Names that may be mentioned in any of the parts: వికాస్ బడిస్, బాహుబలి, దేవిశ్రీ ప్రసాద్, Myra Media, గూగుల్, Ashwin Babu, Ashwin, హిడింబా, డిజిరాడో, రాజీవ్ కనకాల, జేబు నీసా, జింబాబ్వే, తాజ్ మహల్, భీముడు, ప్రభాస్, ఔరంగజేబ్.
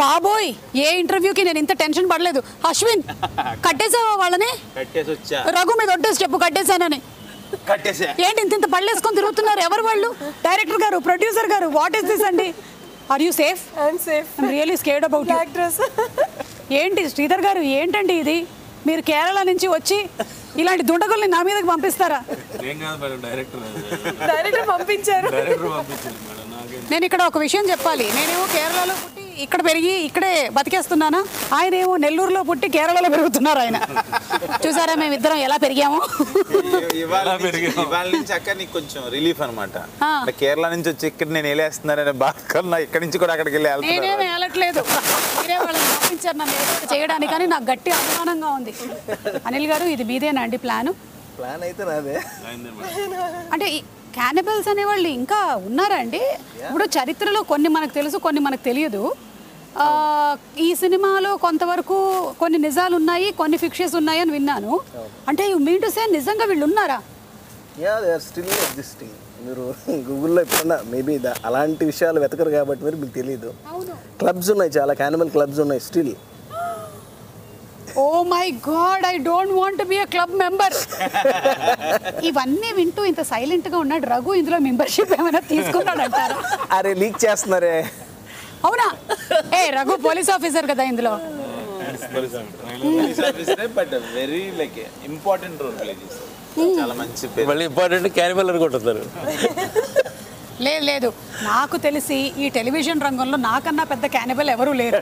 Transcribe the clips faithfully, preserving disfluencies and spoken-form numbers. baboy, ye interview ki nenu inta tension padaledu. Ashwin, kattesava valane? Kattesoccha. Raghu me dottas cheppu kattesanani. Kattesa. Enti inta inta padaleskoni tirugutunnaru evaru vallu? Director garu, producer garu, what is this andi? Are you safe? I'm safe. I'm really scared about you. Black dress. Enti Sridhar garu, entandi idi? Meer Kerala nunchi vachi ఇలాంటి దుండగుల్ని నా మీదకి పంపిస్తారా? నేను ఇక్కడ ఒక విషయం చెప్పాలి. నేనేమో కేరళలో పుట్టి ఇక్కడ పెరిగి ఇక్కడే బతికేస్తున్నానా, ఆయన ఏమో నెల్లూరులో పుట్టి కేరళలో పెరుగుతున్నారు. ఆయన చూసారా మేము ఇద్దరం ఎలా పెరిగాము. రిలీఫ్ అనమాట. కేరళ నుంచి వచ్చి ఇక్కడ నేను వెళ్ళేస్తున్నానని బాధకన్నా ఇక్కడ నుంచి కూడా అక్కడికి వెళ్ళాలి. నేనేమి వెళ్ళట్లేదు, మీరే వాళ్ళని పంపించారు నన్ను ఏదో చేయడానికి, కానీ నాకు గట్టి అనుమానంగా ఉంది. అనిల్ గారు, ఇది మీదేనా అండి ప్లాన్? ప్లాన్ అయితే నాదే. అంటే క్యానిబల్స్ అనేవాళ్ళు ఇంకా ఉన్నారా అండి? ఇప్పుడు చరిత్రలో కొన్ని మనకు తెలుసు, కొన్ని మనకు తెలియదు. ఈ సినిమాలో కొంతవరకు కొన్ని నిజాలు ఉన్నాయి, కొన్ని ఫిక్షన్స్ ఉన్నాయి అని విన్నాను. అంటే యు మీన్ టు సే నిజంగా వీళ్ళు ఉన్నారా? Yeah, they are still existing. మీరు గూగుల్లో ఎప్పుడన్నా మేబీ అలాంటి విషయాలు వెతకరు కాబట్టి మీరు మీకు తెలియదు. క్లబ్స్ ఉన్నాయి, చాలా క్యానిబల్ క్లబ్స్ ఉన్నాయి still. Oh my God, I don't want to be a club member. ఇవన్నీ వింటూ ఇంత సైలెంట్ గా ఉన్నాడు రఘు. ఇందులో మెంబర్షిప్ ఏమైనా తీసుకున్నాడు అంటారా? అరే లీక్ చేస్తున్నారే. అవునా? ఏ రఘు పోలీస్ ఆఫీసర్ కదా ఇందులో. Police officer but very like important role play చేశారు. చాలా మంచి పేరు. వెరీ ఇంపార్టెంట్ క్యానిబల్ అనుకుంటున్నారు. లేదు లేదు, నాకు తెలిసి ఈ టెలివిజన్ రంగంలో నాకన్నా పెద్ద క్యానిబల్ ఎవరూ లేరు.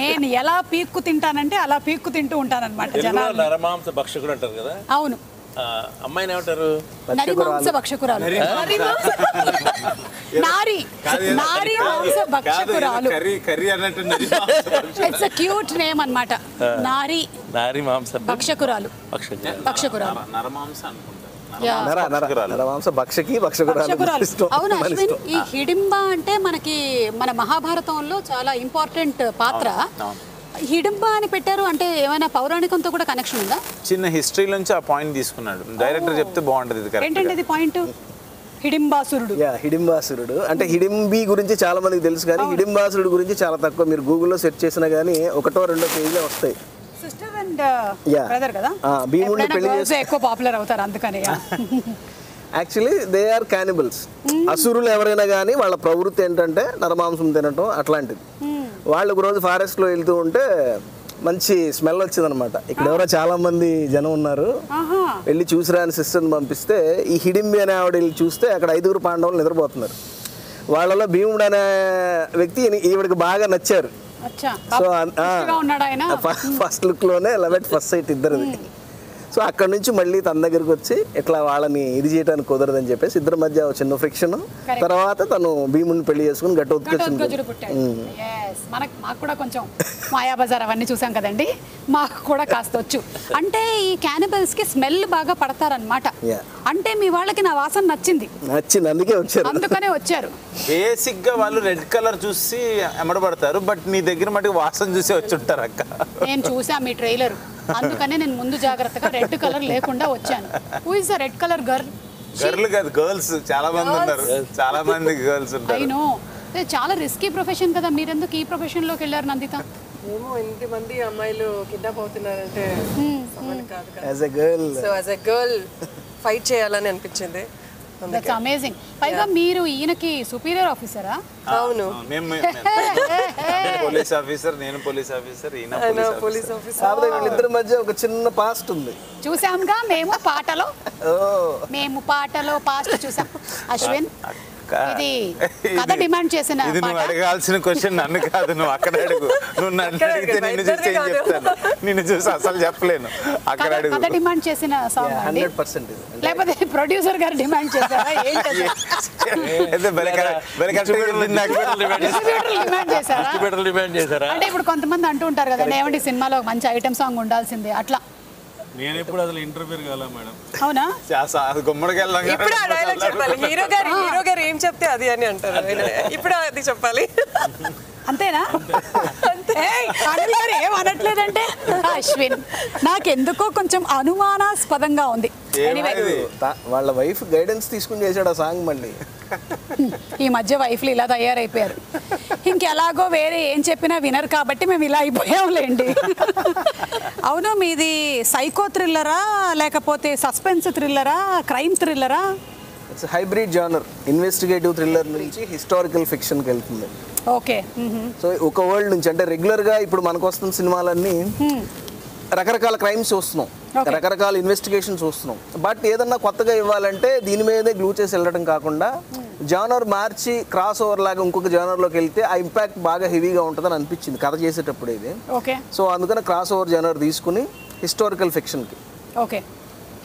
నేను ఎలా పీక్కు తింటానంటే అలా పీక్కు తింటూ ఉంటానన్నమాట. జనాలు నరమాంస భక్షకులు అంటారు కదా. అవును. అమ్మాయిని ఏమంటారు? నరిమాంస భక్షకురాలు. నారి నారి మాంస భక్షకురాలు. ఇట్స్ ఎ క్యూట్ నేమ్ అన్నమాట. నారి నారి మాంస భక్షకురాలు. భక్షకురాలు నరమాంస అనుకుంటా. ఈ హిడింబా అంటే మనకి మన మహాభారతంలో చాలా ఇంపార్టెంట్ పాత్ర. హిడింబా అని పెట్టారు అంటే ఏమైనా పౌరాణికంతో కూడా కనెక్షన్ ఉందా? చిన్న హిస్టరీ నుంచి ఆ పాయింట్ తీసుకున్నాడు డైరెక్టర్, చెప్తే బాగుంటది. ఏంటంటే ఇది పాయింట్ హిడింబాసురుడు. యా, హిడింబాసురుడు అంటే హిడింబి గురించి చాలా మందికి తెలుసు, కానీ హిడింబాసురుడు గురించి చాలా తక్కువ. మీరు గూగుల్లో సెర్చ్ చేసినా గానీ ఒకటో రెండో పేజీలో వస్తాయి. అసురులు ఎవరైనా కానీ వాళ్ళ ప్రవృత్తి ఏంటంటే నరమాంసం తినటం అట్లాంటిది. వాళ్ళు ఒక రోజు ఫారెస్ట్ లో వెళ్తూ ఉంటే మంచి స్మెల్ వచ్చింది అనమాట. ఇక్కడ ఎవరో చాలా మంది జనం ఉన్నారు, వెళ్ళి చూసిరా అని సిస్టర్ని పంపిస్తే ఈ హిడింబి అనే ఆవిడ వెళ్ళి చూస్తే అక్కడ ఐదుగురు పాండవులు నిద్రపోతున్నారు. వాళ్ళలో భీముడు అనే వ్యక్తి ఈవిడికి బాగా నచ్చారు. ఫస్ట్ లుక్ లోనే లవ్ ఎట్ ఫస్ట్ సైట్ ఇద్దరిది. సో అక్కడ నుంచి మళ్ళీ తన దగ్గరకు వచ్చి ఇట్లా వాళ్ళని ఇది చేయడానికి కుదరదని చెప్పేసి ఇద్దరి మధ్య చిన్న ఫ్రిక్షన్, తర్వాత తను భీముని పెళ్లి చేసుకుని గట్టొచ్చు. మాయాబజార్ అవన్నీ చూసాం కదండి, మాకు కూడా కాస్త వచ్చు. అంటే ఈ క్యానిబల్స్ కి స్మెల్ బాగా పడతారనమాట. అంటే మీ వాళ్ళకి నా వాసన నచ్చింది, నచ్చింది అందుకే వచ్చారు, అందుకనే వచ్చారు. బేసిక్ గా వాళ్ళు రెడ్ కలర్ చూసి ఎమడబడతారు, బట్ మీ దగ్గర మటుకు వాసన చూసి వచ్చి ఉంటారు అక్క. నేను చూసా మీ ట్రైలర్, అందుకనే నేను ముందు జాగ్రత్తగా రెడ్ కలర్ లేకుండా వచ్చాను. Who is the red colour girl? Girl కాదు, గర్ల్స్ చాలా మంది ఉన్నారు, చాలా మంది గర్ల్స్ ఉంటారు. ఐ నో, చాలా రిస్కీ ప్రొఫెషన్ కదా, మీరెందుకు ఈ ప్రొఫెషన్ లోకి వెళ్ళారు నందిత? ఏమో ఇంతమంది అమ్మాయిలు కిడ్నాప్ అవుతున్నారంటే కాదు కదా, as a girl so as a girl fight చేయాలని అనిపించింది. That's amazing. పైగా మీరు ఈయనకి సుపీరియర్ ఆఫీసరా? అవును, నేను పోలీస్ ఆఫీసర్. నేను పోలీస్ ఆఫీసర్, ఈయన పోలీస్ ఆఫీసర్. కాబట్టి వీళ్ళిద్దరి మధ్య ఒక చిన్న పాస్ట్ ఉంది, చూసాంగా మేము పాటలో. ఓ మేము పాటలో పాస్ట్ చూసాం. అశ్విన్, ఇది కథ డిమాండ్ చేసిన పాట. ఇది నువ్వు అడగాల్సిన క్వశ్చన్ నన్ను కాదు, నువ్వు అక్కడ అడుగు. నువ్వు నన్ను అడిగితే నిన్ను చూసి ఏం చెప్తాను, నిన్ను చూసి అసలు చెప్పలేను. అక్కడ అడుగు. కథ డిమాండ్ చేసిన సాంగ్ హండ్రెడ్ పర్సెంట్. లేకపోతే ప్రొడ్యూసర్ గారు డిమాండ్ చేశారా ఏంటి? అంటే బలకర బలకర డిమాండ్ చేశారా? డిస్ట్రిబ్యూటర్ డిమాండ్ చేశారా? అంటే ఇప్పుడు కొంతమంది అంటూ ఉంటారు కదా, ఏమండి సినిమాలో ఒక మంచి ఐటమ్ సాంగ్ ఉండాల్సిందే అట్లా. నేను ఎప్పుడు అసలు ఇంటర్వ్యూర్ కాలా మేడం. అవునా? చాలా గుమ్మడికి వెళ్ళాం. ఇప్పుడు ఆ డైలాగ్ చెప్పాలి, హీరో గారు హీరో గారు ఏం చెప్తే అది అని అంటారు. ఇప్పుడు అది చెప్పాలి అంతేనా? Ashwin, anyway, wife guidance song ఈ మధ్య వైఫ్లు ఇలా తయారైపోయారు. ఇంకెలాగో వేరే ఏం చెప్పినా వినరు కాబట్టి మేము ఇలా అయిపోయాంలేండి. అవును, మీది సైకో థ్రిల్లరా లేకపోతే సస్పెన్స్ థ్రిల్లరా క్రైమ్ థ్రిల్లరా? It's hybrid genre. Investigative thriller నుంచి హిస్టారికల్ ఫిక్షన్ కి వెళ్తుంది. ఓకే. సో ఒక వరల్డ్ నుంచి, అంటే రెగ్యులర్ గా ఇప్పుడు మనకు వస్తున్న సినిమాలన్నీ రకరకాల క్రైమ్స్ చూస్తున్నాం, రకరకాల ఇన్వెస్టిగేషన్స్ చూస్తున్నాం. బట్ ఏదన్నా కొత్తగా ఇవ్వాలంటే దీని మీదే గ్లూ చేసి వెళ్ళడం కాకుండా జానర్ మార్చి క్రాస్ ఓవర్ లాగా ఇంకొక జానర్లోకి వెళ్తే ఆ ఇంపాక్ట్ బాగా హెవీగా ఉంటుందని అనిపించింది కథ చేసేటప్పుడు ఇది. సో అందుకని క్రాస్ ఓవర్ జానర్ తీసుకుని హిస్టారికల్ ఫిక్షన్కి. ఓకే,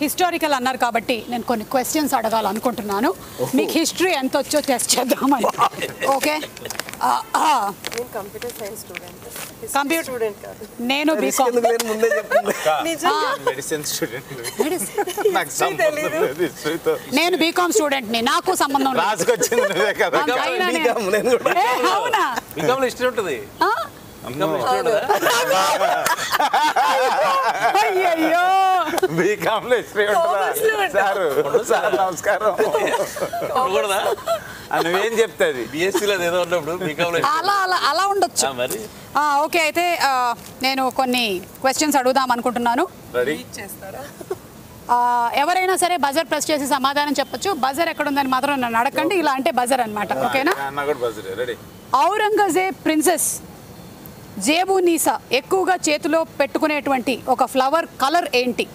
హిస్టారికల్ అన్నారు కాబట్టి నేను కొన్ని క్వశ్చన్స్ అడగాలనుకుంటున్నాను. మీకు హిస్టరీ ఎంత వచ్చో టెస్ట్ చేద్దామని. ఓకే, నేను బీకామ్ స్టూడెంట్ ని, నాకు సంబంధం అయ్యో. ఓకే, అయితే నేను కొన్ని క్వశ్చన్స్ అడుగుదాం అనుకుంటున్నాను. ఎవరైనా సరే బజర్ ప్రెస్ చేసి సమాధానం చెప్పొచ్చు. బజర్ ఎక్కడ ఉందని మాత్రం నన్ను అడగండి, ఇలా అంటే బజర్ అన్నమాట. ఓకేనా? ఔరంగజేబ్ ప్రిన్సెస్ జేబు నీసా ఎక్కువగా చేతిలో పెట్టుకునేటువంటి ఒక ఫ్లవర్ కలర్ ఏంటి?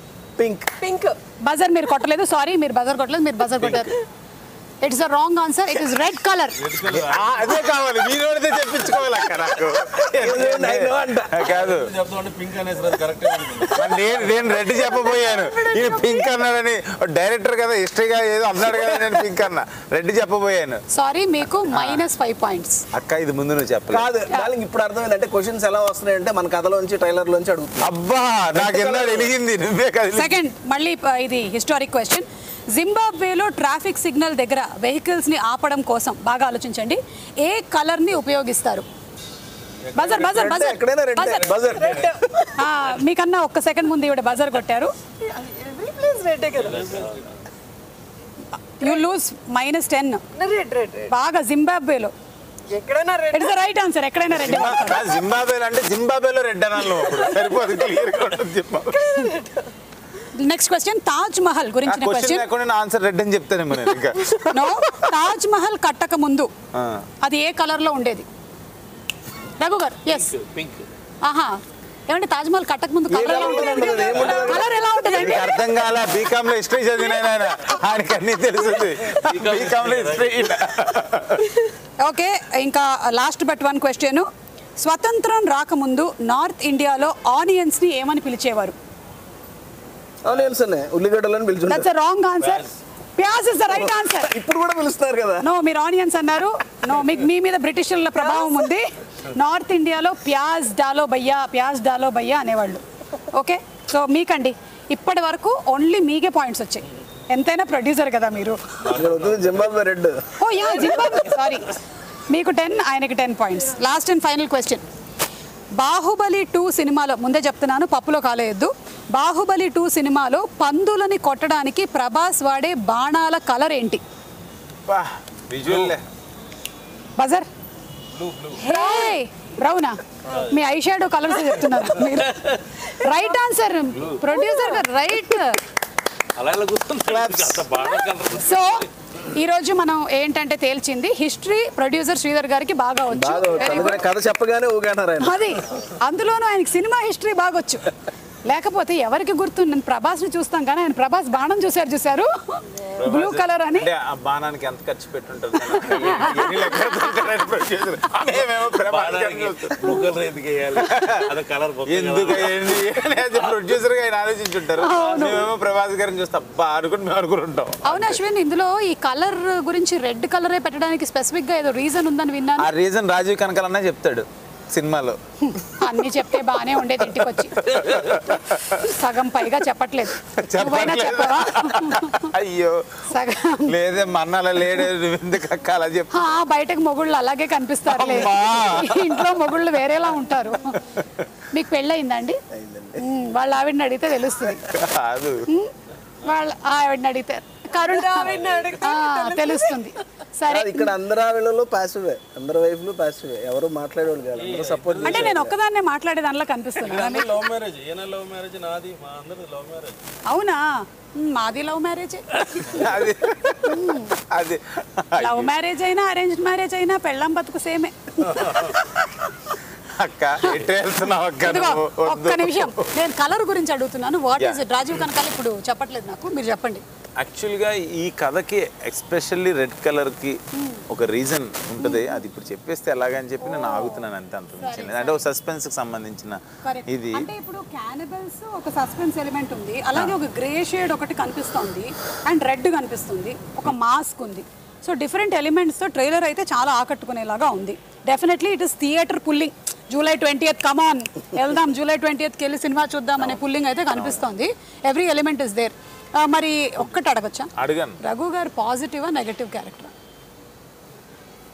పింక్. పింక్. బజర్ మీరు కొట్టలేదు, సారీ, మీరు బజర్ కొట్టలేదు, మీరు బజర్ కొట్టారు. It's a wrong answer, it is red colour. అదే కావాలి, మీరోడితే చెప్పించుకోవాలి అక్క నాకు. కాదు, పింక్ అనేది కరెక్ట్. నేను నేను రెడ్ చెప్పబోయాను, నేను పింక్ అన్నాడని డైరెక్టర్ కదా, హిస్టరీగా ఏదో అన్నాడు కదా, నేను పింక్ అన్నా, రెడ్ చెప్పబోయాను. సారీ, మీకు మైనస్ ఫైవ్ పాయింట్స్ అక్క. ఇది ముందు నువ్వు చెప్పలేదు. కాదు, వాళ్ళకి ఇప్పుడు అర్థమైంది అంటే క్వశ్చన్స్ ఎలా వస్తున్నాయంటే మన కథలోంచి ట్రైలర్లోంచి అడుగుతున్నాం. అబ్బా, నాకు ఎన్నో తెలిసింది నువ్వే కదా. సెకండ్, మళ్ళీ ఇది హిస్టారిక్ క్వశ్చన్. జింబాబ్వేలో ట్రాఫిక్ సిగ్నల్ దగ్గర వెహికల్స్ని ఆపడం కోసం, బాగా ఆలోచించండి, ఏ కలర్ని ఉపయోగిస్తారు? Buzzer buzzer buzzer. మీకన్నా ఒక్క సెకండ్ ముందు ఇవిడ బజర్ కొట్టారు. You lose minus ten. బాగా, జింబాబ్వేలో నెక్స్ట్ క్వశ్చన్ తాజ్ మహల్ గురించిన క్వశ్చన్. నేను ఆన్సర్ రెడ్ అని చెప్తానేమో నేను. ఇంకా నో, తాజ్ మహల్ కట్టక ముందు అది ఏ కలర్ లో ఉండేది? రఘు గారు, yes, పింక్. ఆహా, ఏమండి తాజ్ మహల్ కట్టక ముందు కలర్ ఎలా ఉంటుందండి? కలర్ ఎలా ఉంటుందండి? అర్థం కాల. బీకామ్ లో హిస్టరీ చదివినాయన, ఆయనకి అన్ని తెలుస్తుంది. బీకామ్ లో హిస్టరీ. ఓకే, ఇంకా లాస్ట్ బట్ వన్ క్వశ్చన్. స్వతంత్రం రాకముందు నార్త్ ఇండియాలో ఆనియన్స్ ని ఏమని పిలిచేవారు? That's a wrong answer. Pyaaz is the right answer. ఇప్పుడు కూడా పిలుస్తారు కదా. No, మీరు ఆనియన్స్ అన్నారు. No, మీ మీద బ్రిటిష్ వాళ్ళ ప్రభావం ఉంది. నార్త్ ఇండియాలో ప్యాజ్ డాలో భయ్యా, ప్యాజ్ డాలో భయ్యా అనేవాళ్ళు. ఓకే, సో మీకండి ఇప్పటి వరకు ఓన్లీ మీకే పాయింట్స్ వచ్చాయి. ఎంతైనా ప్రొడ్యూసర్ కదా మీరు. జింబాబ్వే red. Oh yeah, జింబాబ్వే, sorry. మీకు టెన్, ఆయనకి ten points. Last and final question. బాహుబలి two సినిమాలో, ముందే చెప్తున్నాను పప్పులో కాలేయద్దు, బాహుబలి టూ సినిమాలో పందులని కొట్టడానికి ప్రభాస్ వాడే బాణాల కలర్ ఏంటి? బజర్. బ్రౌనా? మీ ఐ షాడో కలర్స్ చెప్తున్నారు మీరు. రైట్ ఆన్సర్ ప్రొడ్యూసర్ గారు, రైట్. సో ఈరోజు మనం ఏంటంటే తేల్చింది, హిస్టరీ ప్రొడ్యూసర్ శ్రీధర్ గారికి బాగా వచ్చు. అది అందులోనూ ఆయనకి సినిమా హిస్టరీ బాగొచ్చు. లేకపోతే ఎవరికి గుర్తు, నేను ప్రభాస్ ని చూస్తాం కానీ ఆయన ప్రభాస్ బాణం చూసారు, చూసారు బ్లూ కలర్ అని. బాణానికి ఎంత ఖర్చు పెట్టుంటారు. అవును అశ్విన్, ఇందులో ఈ కలర్ గురించి రెడ్ కలరే పెట్టడానికి స్పెసిఫిక్ గా ఏదో రీజన్ ఉందని విన్నాను. ఆ రీజన్ రాజీవ్ కనకాలన్నా చెప్తాడు. Cinema. Anni chepte baane unde inti kochi. Sagam paiga chapatlet. Chapatlet. Aiyo. Sagam. Lede manna la lede vindika kala jep. Ha, baitek mogul lalage kanpistarle. Intro mogul vere la untaru. Meek pella indandi. Vaal avid nadite telustundi. Kaadu. Vaal avid nadite. Karunda avid nadite telustundi. I ఇక్కడ అందర వేళలో పాసివే అందర wife లు పాసివే ఎవరు మాట్లాడేవాళ్ళు కాదు అందరూ support అంటే నేను ఒక్కదాన్నే మాట్లాడే దానిలా కనిపిస్తున్నాను కానీ లవ్ మ్యారేజ్ ఏనా లవ్ మ్యారేజ్ నాది మా అందరి లవ్ మ్యారేజ్ అవునా మాది లవ్ మ్యారేజ్ అది అది లవ్ మ్యారేజ్ అయినా అరేంజ్డ్ మ్యారేజ్ అయినా పెళ్ళం బతుకు సేమే అక్క ఎటేస్తున్నావు అక్క ఒక్క నిమిషం నేను కలర్ గురించి అడుగుతున్నాను వాట్ ఇస్ రాజీవ్ కనకాల ఇప్పుడు చెప్పట్లేదు నాకు మీరు చెప్పండి Actually, this color, especially red color, is a reason. That if you say that, I will say that. That suspense is related. Correct. And cannibals have a suspense element. There is a grey shade and red. A mask. So, different elements, the trailer is very Definitely, it is theatre pulling. July twentieth, come on. July twentieth, Kelly Cinema Chuddam pulling. Every element is there. Mari okkata adagachcha adigan Raghu garu positive or negative character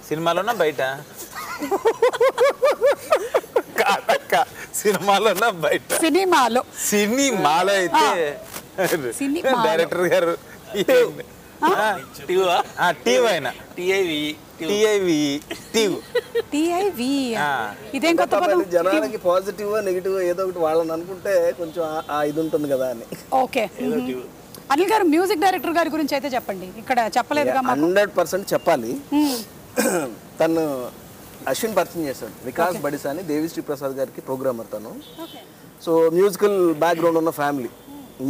cinema lona baita kaaka cinema lona baita cinema lo cinema lo aithe cinema director garu tiva ah tiva aina tiv tiv tiv tiv ఇదేం కొత్త పదం జనానికి positive ఆ negative ఏదో ఒకటి వాళ్ళని అనుకుంటే కొంచెం ఆ ఇది ఉంటుంది కదా అని ఓకే అనిల్ గారు మ్యూజిక్ డైరెక్టర్ గారి గురించి అయితే చెప్పండి ఇక్కడ చెప్పలేదుగా మాకు one hundred percent చెప్పాలి తను అశ్విన్ పరిచయం చేశాడు వికాస్ బడిస్ అని దేవిశ్రీ ప్రసాద్ గారికి ప్రోగ్రామర్ తను okay so musical background ఉన్న ఫ్యామిలీ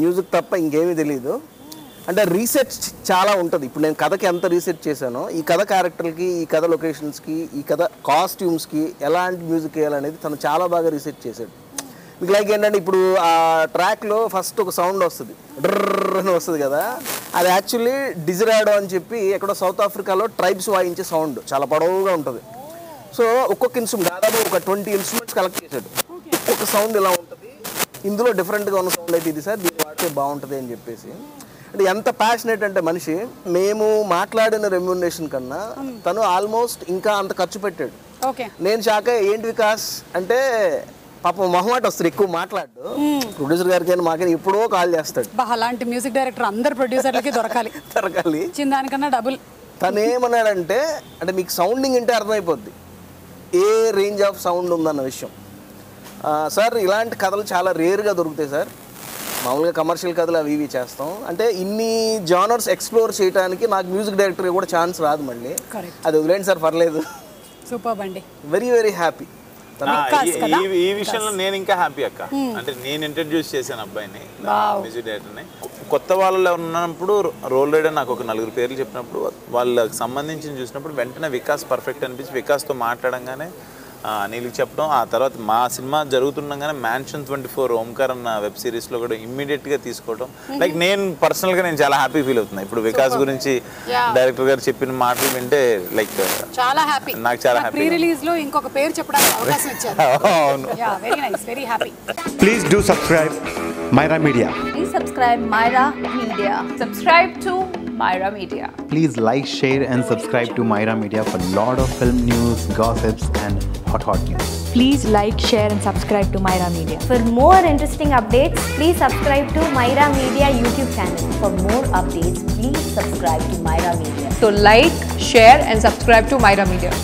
మ్యూజిక్ తప్ప ఇంకేమీ తెలియదు అంటే రీసెర్చ్ చాలా ఉంటుంది ఇప్పుడు నేను కథకి ఎంత రీసెర్చ్ చేశానో ఈ కథ క్యారెక్టర్లకి ఈ కథ లొకేషన్స్కి ఈ కథ కాస్ట్యూమ్స్కి ఎలాంటి మ్యూజిక్ వేయాలనేది తను చాలా బాగా రీసెర్చ్ చేశాడు మీకు లైక్ ఏంటంటే ఇప్పుడు ఆ ట్రాక్లో ఫస్ట్ ఒక సౌండ్ వస్తుంది డ్రర్ అని వస్తుంది కదా అది యాక్చువల్లీ డిజిరాడో అని చెప్పి ఎక్కడో సౌత్ ఆఫ్రికాలో ట్రైబ్స్ వాయించే సౌండ్ చాలా పొడవుగా ఉంటుంది సో ఒక్కొక్క ఇన్స్ట్రుమెంట్ దాదాపు ఒక ట్వంటీ ఇన్స్ట్రుమెంట్స్ కలెక్ట్ చేశాడు ఒక్కొక్క సౌండ్ ఇలా ఉంటుంది ఇందులో డిఫరెంట్గా ఉన్న సౌండ్ అయితే ఇది సార్ దీన్ని వాడితే బాగుంటుంది అని చెప్పేసి అంటే ఎంత ప్యాషనేట్ అంటే మనిషి మేము మాట్లాడిన రెమ్యూనరేషన్ కన్నా తను ఆల్మోస్ట్ ఇంకా అంత ఖర్చు పెట్టాడు నేను షాక్ ఏంటి వికాస్ అంటే పాపం మొహమాట వస్తుంది ఎక్కువ మాట్లాడు ప్రొడ్యూసర్ గారికైనా మాకైనా ఎప్పుడో కాల్ చేస్తాడు అలాంటి మ్యూజిక్ డైరెక్టర్ అందరు ప్రొడ్యూసర్లకి దొరకాలి దొరకాలి దానికన్నా డబుల్ తను ఏమన్నాడంటే అంటే మీకు సౌండింగ్ అంటే అర్థమైపోద్ది ఏ రేంజ్ ఆఫ్ సౌండ్ ఉందన్న విషయం సార్ ఇలాంటి కథలు చాలా రేర్గా దొరుకుతాయి సార్ మామూలుగా కమర్షియల్ కథలు అవి ఇవి చేస్తాం అంటే ఇన్ని జానర్స్ ఎక్స్ప్లోర్ చేయడానికి నాకు మ్యూజిక్ డైరెక్టర్ కూడా ఛాన్స్ రాదు మళ్ళీ అది వదిలేండి సార్ పర్లేదు సూపర్ అండి వెరీ వెరీ హ్యాపీ ఈ విషయంలో నేను ఇంకా హ్యాపీ అక్క అంటే నేను ఇంట్రడ్యూస్ చేశాను అబ్బాయిని మ్యూజిక్ డైరెక్టర్ని కొత్త వాళ్ళు ఉన్నప్పుడు రోల్ రైడర్ నాకు ఒక నలుగురు పేర్లు చెప్పినప్పుడు వాళ్ళకి సంబంధించి చూసినప్పుడు వెంటనే వికాస్ పర్ఫెక్ట్ అనిపించి వికాస్తో మాట్లాడంగానే నీళ్ళకి చెప్పడం ఆ తర్వాత మా సినిమా జరుగుతుండగానే మ్యాన్షన్ ట్వంటీ ఫోర్ ఓంకార్ అన్న వెబ్ సిరీస్లో కూడా ఇమ్మీడియట్గా తీసుకోవడం లైక్ నేను పర్సనల్గా నేను చాలా హ్యాపీ ఫీల్ అవుతున్నాను ఇప్పుడు వికాస్ గురించి డైరెక్టర్ గారు చెప్పిన మాటలు వింటే లైక్ చాలా హ్యాపీ నాకు చాలా హ్యాపీ ప్రీ రిలీజ్ లో ఇంకొక పేరు చెప్పడానికి అవకాశం ఇచ్చారు అవును yeah very nice very happy please do subscribe Myra Media please subscribe Myra Media subscribe to Myra Media. Please like, share and subscribe to Myra Media for a lot of film news, gossips and hot hot news. Please like, share and subscribe to Myra Media. For more interesting updates, please subscribe to Myra Media YouTube channel. For more updates, please subscribe to Myra Media. So like, share and subscribe to Myra Media.